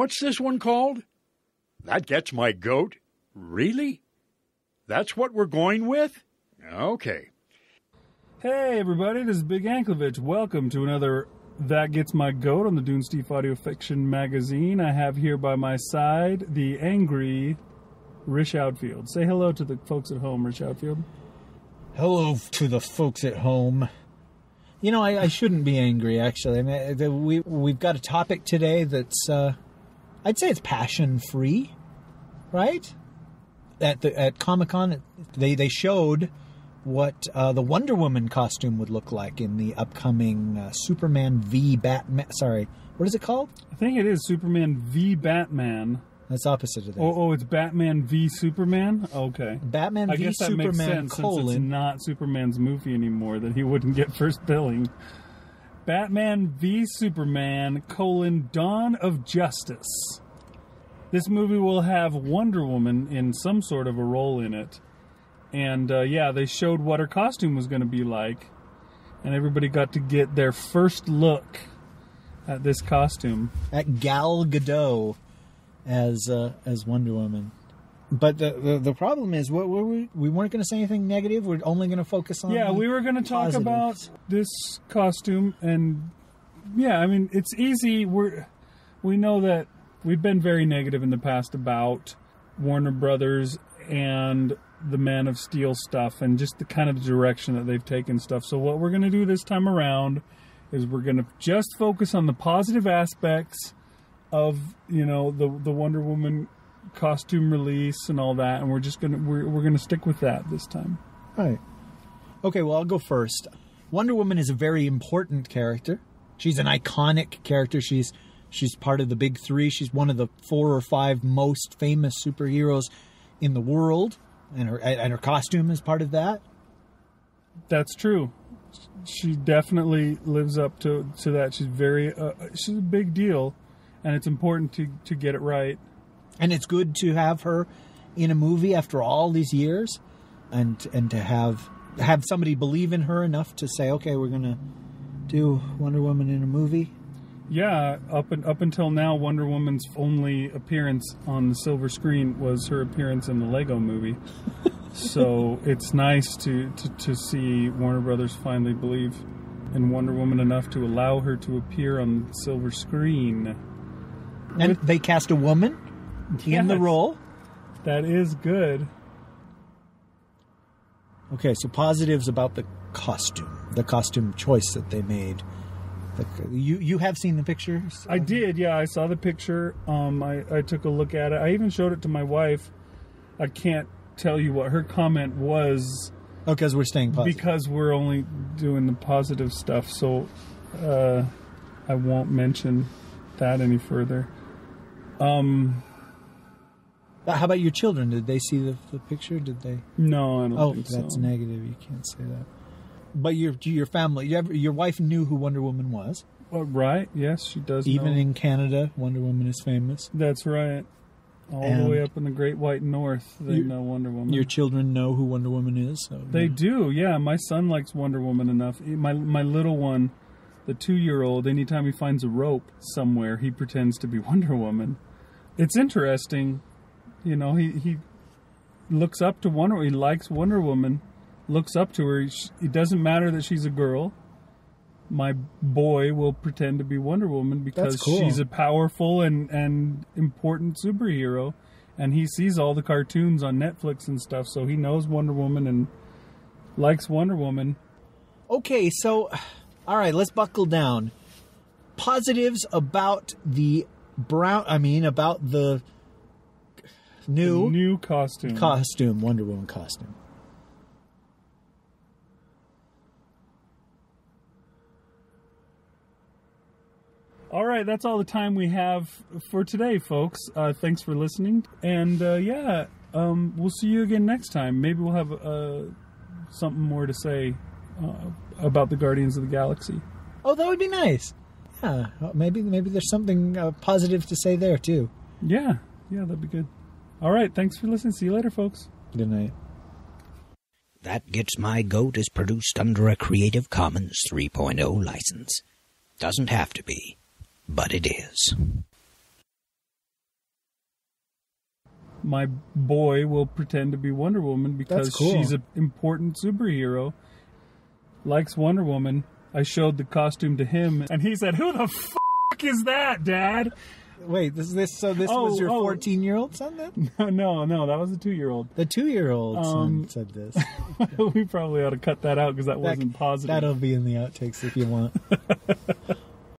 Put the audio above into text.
What's this one called? That Gets My Goat? Really? That's what we're going with? Okay. Hey, everybody, this is Big Anklevich. Welcome to another That Gets My Goat on the Dunesteef Audio Fiction Magazine. I have here by my side the angry Rish Outfield. Say hello to the folks at home, Rish Outfield. Hello to the folks at home. You know, I shouldn't be angry, actually. I mean, we've got a topic today that's, I'd say it's passion-free, right? At Comic-Con, they showed what the Wonder Woman costume would look like in the upcoming Superman v Batman. Sorry, what is it called? I think it is Superman v Batman. That's opposite of that. Oh, it's Batman v Superman? Okay. Batman v Superman, I guess that makes sense, since it's not Superman's movie anymore, that he wouldn't get first billing. Batman v Superman, Dawn of Justice. This movie will have Wonder Woman in some sort of a role in it. And, yeah, they showed what her costume was going to be like. And everybody got to get their first look at this costume. At Gal Gadot. As Wonder Woman, but the problem is, what were we weren't going to say anything negative. We're only going to focus on we were going to talk about this costume, and I mean, it's easy. We know that we've been very negative in the past about Warner Brothers and the Man of Steel stuff, and just the kind of direction that they've taken stuff. So what we're going to do this time around is we're going to just focus on the positive aspects of, you know, the Wonder Woman costume release and all that, and we're gonna stick with that this time. Right. Okay, well, I'll go first. Wonder Woman is a very important character. She's an iconic character. She's part of the big three. She's one of the 4 or 5 most famous superheroes in the world, and her costume is part of that. That's true. She definitely lives up to that. She's very she's a big deal. And it's important to get it right. And it's good to have her in a movie after all these years, and to have somebody believe in her enough to say, okay, we're going to do Wonder Woman in a movie. Yeah, up until now, Wonder Woman's only appearance on the silver screen was her appearance in the Lego movie. So it's nice to see Warner Brothers finally believe in Wonder Woman enough to allow her to appear on the silver screen. And they cast a woman in the role. That is good. Okay, so positives about the costume choice that they made. You have seen the pictures? I did, yeah. I saw the picture. I took a look at it. I even showed it to my wife. I can't tell you what her comment was. Oh, because we're staying positive. Because we're only doing the positive stuff, so I won't mention that any further. How about your children? Did they see the picture? Did they? No, I don't think so. Oh, that's negative. You can't say that. But your family, your wife knew who Wonder Woman was. Well, right, yes, she does know. Even in Canada, Wonder Woman is famous. That's right. All the way up in the Great White North, they know Wonder Woman. Your children know who Wonder Woman is? So, they do, yeah. My son likes Wonder Woman enough. My little one, the 2-year-old, anytime he finds a rope somewhere, he pretends to be Wonder Woman. It's interesting. You know, he looks up to Wonder Woman. He likes Wonder Woman, looks up to her. It doesn't matter that she's a girl. My boy will pretend to be Wonder Woman because she's a powerful and important superhero. And he sees all the cartoons on Netflix and stuff, so he knows Wonder Woman and likes Wonder Woman. Okay, so... all right, let's buckle down. Positives about about the new costume, Wonder Woman costume. All right, that's all the time we have for today, folks. Thanks for listening, and we'll see you again next time. Maybe we'll have something more to say about the Guardians of the Galaxy. Oh, that would be nice. Yeah, maybe there's something positive to say there, too. Yeah, that'd be good. All right, thanks for listening. See you later, folks. Good night. That Gets My Goat is produced under a Creative Commons 3.0 license. Doesn't have to be, but it is. my boy will pretend to be Wonder Woman because she's an important superhero, likes Wonder Woman. I showed the costume to him, and he said, "Who the fuck is that, Dad?" Wait, this was your 14-year-old son then? No, that was a 2-year-old. The 2-year-old son said this. We probably ought to cut that out because that wasn't positive. That'll be in the outtakes if you want.